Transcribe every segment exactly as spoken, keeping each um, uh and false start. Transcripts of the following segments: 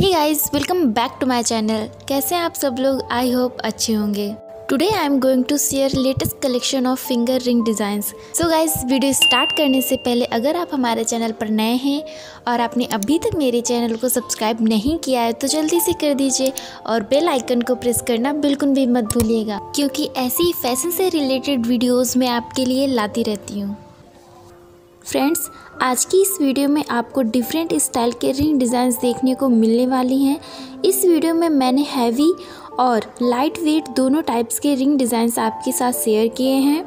Hey guys, welcome back to my channel. कैसे हैं आप सब लोग? आई होप अच्छे होंगे। Today I am going to share latest collection of finger ring designs. So guys, video start करने से पहले अगर आप हमारे चैनल पर नए हैं और आपने अभी तक मेरे चैनल को सब्सक्राइब नहीं किया है तो जल्दी से कर दीजिए और बेल आइकन को प्रेस करना बिल्कुल भी मत भूलिएगा, क्योंकि ऐसी फैशन से रिलेटेड वीडियोज़ मैं आपके लिए लाती रहती हूँ। फ्रेंड्स, आज की इस वीडियो में आपको डिफरेंट स्टाइल के रिंग डिज़ाइंस देखने को मिलने वाली हैं। इस वीडियो में मैंने हैवी और लाइट वेट दोनों टाइप्स के रिंग डिज़ाइंस आपके साथ शेयर किए हैं।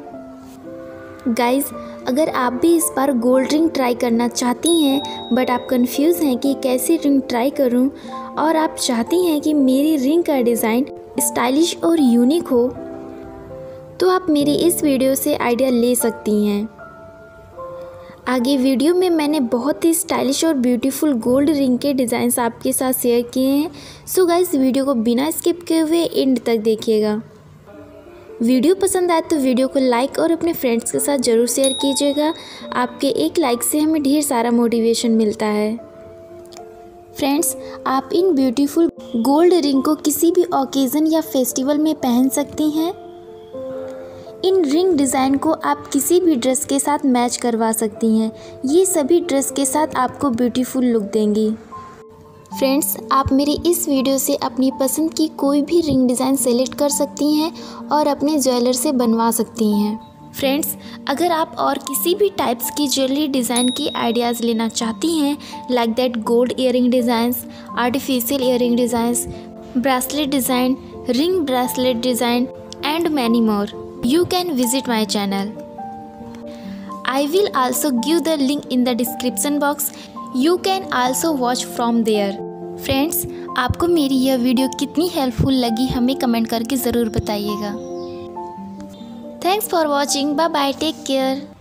गाइस, अगर आप भी इस बार गोल्ड रिंग ट्राई करना चाहती हैं बट आप कंफ्यूज हैं कि कैसी रिंग ट्राई करूं, और आप चाहती हैं कि मेरी रिंग का डिज़ाइन स्टाइलिश और यूनिक हो, तो आप मेरी इस वीडियो से आइडिया ले सकती हैं। आगे वीडियो में मैंने बहुत ही स्टाइलिश और ब्यूटीफुल गोल्ड रिंग के डिज़ाइंस आपके साथ शेयर किए हैं। सो गाइस, वीडियो को बिना स्किप किए हुए एंड तक देखिएगा। वीडियो पसंद आए तो वीडियो को लाइक और अपने फ्रेंड्स के साथ ज़रूर शेयर कीजिएगा। आपके एक लाइक से हमें ढेर सारा मोटिवेशन मिलता है। फ्रेंड्स, आप इन ब्यूटीफुल गोल्ड रिंग को किसी भी ओकेज़न या फेस्टिवल में पहन सकती हैं। इन रिंग डिज़ाइन को आप किसी भी ड्रेस के साथ मैच करवा सकती हैं। ये सभी ड्रेस के साथ आपको ब्यूटीफुल लुक देंगी। फ्रेंड्स, आप मेरी इस वीडियो से अपनी पसंद की कोई भी रिंग डिज़ाइन सेलेक्ट कर सकती हैं और अपने ज्वेलर से बनवा सकती हैं। फ्रेंड्स, अगर आप और किसी भी टाइप्स की ज्वेलरी डिज़ाइन की आइडियाज़ लेना चाहती हैं, like that gold earring designs, artificial earring designs, bracelet design, ring bracelet design and many more, you can visit my channel. I will also give the link in the description box. You can also watch from there. Friends, आपको मेरी यह video कितनी helpful लगी हमें comment करके ज़रूर बताइएगा। Thanks for watching. Bye bye. Take care.